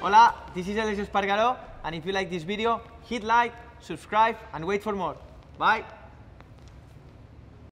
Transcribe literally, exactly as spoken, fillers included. Hola, this is Aleix Espargaro, and if you like this video, hit like, subscribe, and wait for more. Bye!